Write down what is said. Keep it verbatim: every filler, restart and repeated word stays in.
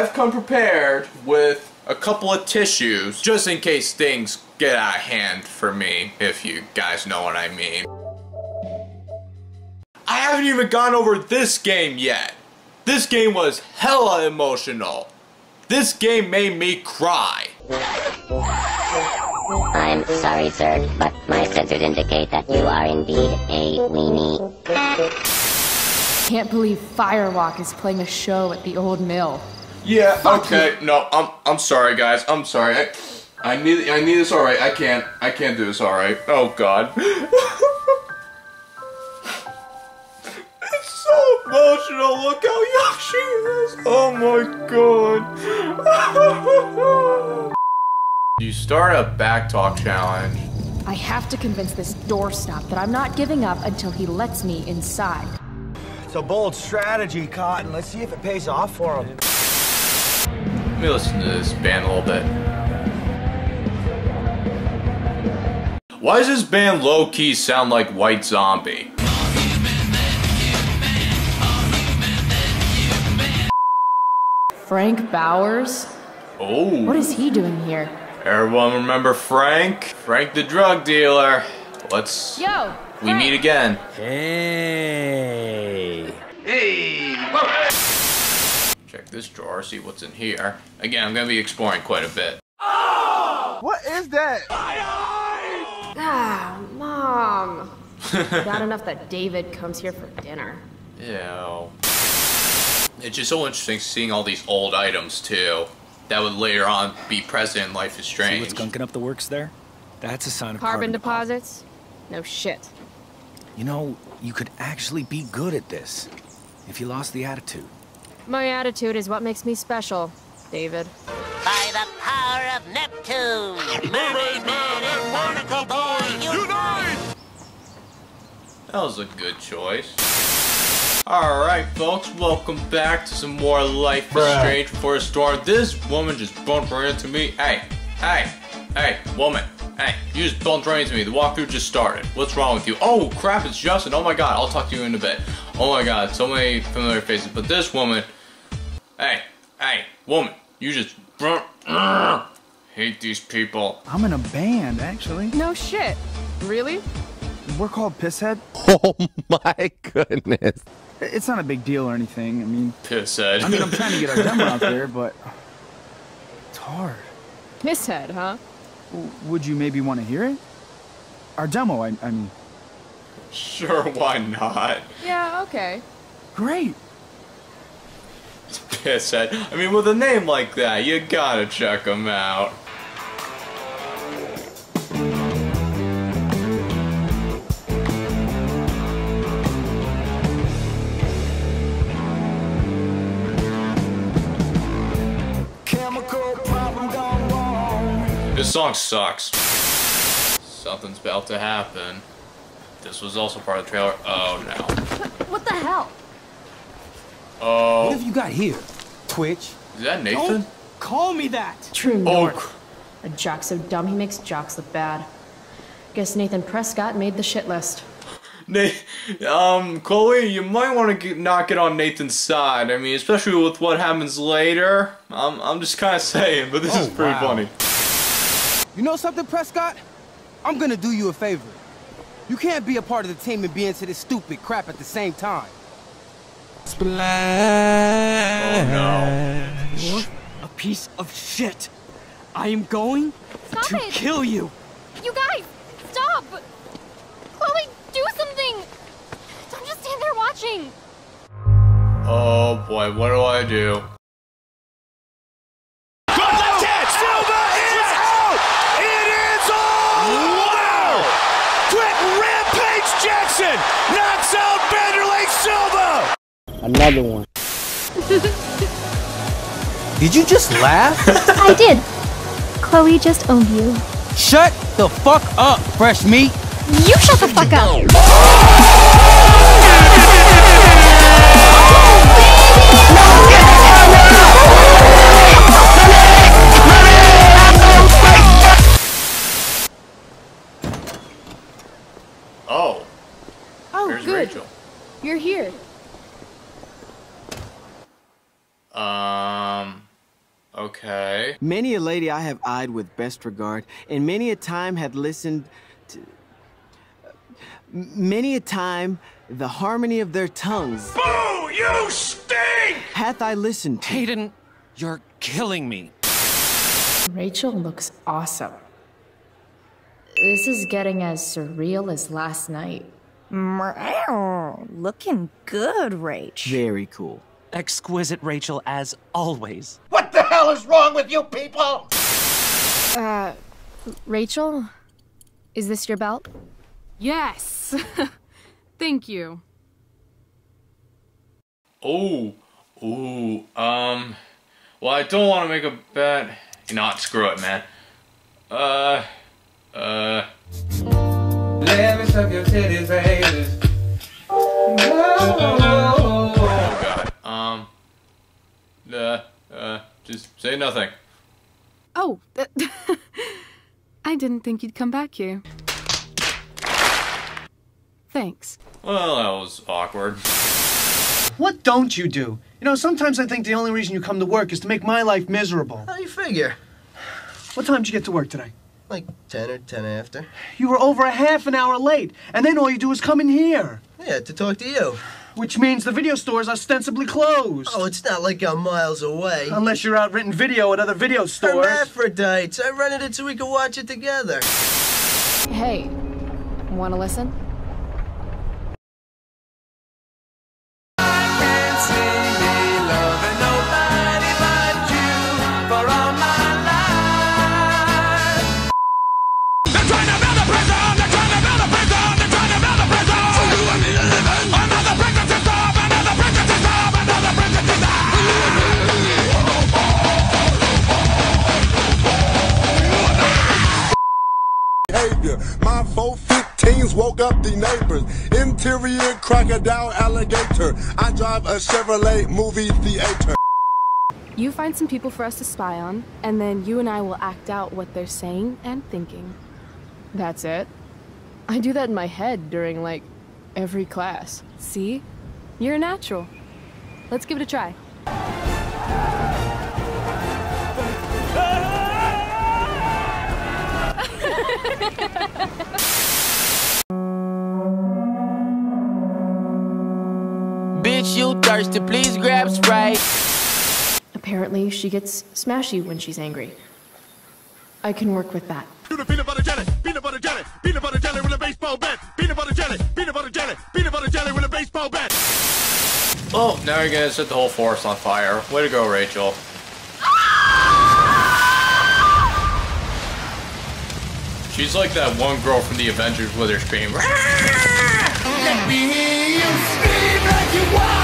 I've come prepared with a couple of tissues just in case things get out of hand for me, if you guys know what I mean. I haven't even gone over this game yet. This game was hella emotional. This game made me cry. I'm sorry, sir, but my sensors indicate that you are indeed a weenie. Can't believe Firewalk is playing a show at the old mill. Yeah, Fuck okay, you. no, I'm I'm sorry guys, I'm sorry. I, I need I need this alright, I can't I can't do this alright. Oh god. It's so emotional, look how young she is. Oh my god. You start a backtalk challenge. I have to convince this doorstop that I'm not giving up until he lets me inside. It's a bold strategy, Cotton. Let's see if it pays off for him. Let me listen to this band a little bit. Why does this band low-key sound like White Zombie? Frank Bowers? Oh. What is he doing here? Everyone remember Frank? Frank the drug dealer. Let's... Yo! We Frank. meet again. Hey! Hey! Whoa. Check this drawer, see what's in here. Again, I'm gonna be exploring quite a bit. Oh! What is that? My eyes! Ah, Mom. Bad enough that David comes here for dinner. Ew. It's just so interesting seeing all these old items, too, that would later on be present in Life is Strange. See what's gunking up the works there? That's a sign of carbon, carbon deposits? No shit. You know, you could actually be good at this if you lost the attitude. My attitude is what makes me special, David. By the power of Neptune, Mermaid Man and Barnacle Boy, unite! That was a good choice. Alright folks, welcome back to some more Life is Strange Before a Storm. This woman just bumped right into me. Hey, hey, hey, woman. Hey, you just bumped right into me. The walkthrough just started. What's wrong with you? Oh crap, it's Justin. Oh my god, I'll talk to you in a bit. Oh my god, so many familiar faces. But this woman, hey, hey, woman, you just uh, hate these people. I'm in a band, actually. No shit. Really? We're called Pisshead. Oh my goodness. It's not a big deal or anything. I mean, Pisshead. I mean, I'm trying to get our demo out there, but it's hard. Pisshead, huh? Would you maybe want to hear it? Our demo, I, I mean. Sure, why not? Yeah, okay. Great. It's Pisshead. I mean, with a name like that, you gotta check them out. This song sucks. Something's about to happen. This was also part of the trailer. Oh no. What, what the hell? Oh. What have you got here? Twitch? Is that Nathan? Don't call me that! True north. Oh. A jock so dumb he makes jocks look bad. Guess Nathan Prescott made the shit list. Na um, Chloe, you might want to not get on Nathan's side. I mean, especially with what happens later. I'm, I'm just kind of saying, but this oh, is pretty wow. funny. You know something, Prescott? I'm gonna do you a favor. You can't be a part of the team and be into this stupid crap at the same time. Splash. Oh no. You're a piece of shit. I am going stop to it. kill you. You guys, stop! Chloe, do something! Don't just stand there watching. Oh boy, what do I do? Knocks out Vanderlay Silva! Another one. Did you just laugh? I did. Chloe just owned you. Shut the fuck up, fresh meat. You shut the fuck up. Oh. Oh, Here's good. Rachel. You're here. Um. Okay. Many a lady I have eyed with best regard, and many a time had listened to... Many a time, the harmony of their tongues... Boo! You stink! Hath I listened to... Hayden, you're killing me. Rachel looks awesome. This is getting as surreal as last night. Looking good, Rach. Very cool. Exquisite, Rachel, as always. What the hell is wrong with you people? Uh, Rachel? Is this your belt? Yes! Thank you. Oh, ooh, um, well, I don't want to make a bet. Not screw it, man. Uh, uh. Let me suck your titties, baby. No. Oh god. Um. Uh. Uh. Just say nothing. Oh. Uh, I didn't think you'd come back here. Thanks. Well, that was awkward. What don't you do? You know, sometimes I think the only reason you come to work is to make my life miserable. How do you figure? What time did you get to work today? Like ten or ten after. You were over a half an hour late, and then all you do is come in here. Yeah, to talk to you. Which means the video store is ostensibly closed. Oh, it's not like I'm miles away. Unless you're out renting video at other video stores. Hermaphrodites. I rented it so we could watch it together. Hey, wanna listen? My four fifteens woke up the neighbors. Interior crocodile alligator. I drive a Chevrolet movie theater. You find some people for us to spy on, and then you and I will act out what they're saying and thinking. That's it. I do that in my head during, like, every class. See? You're a natural. Let's give it a try. Bitch, you thirsty, please grab Sprite. Apparently, she gets smashy when she's angry. I can work with that. Do the peanut butter jelly, peanut butter jelly, peanut butter jelly with a baseball bat. Peanut butter jelly, peanut butter jelly, peanut butter jelly with a baseball bat. Oh, now you're gonna set the whole forest on fire. Way to go, Rachel. She's like that one girl from the Avengers with her scream. Let me hear you scream like you want.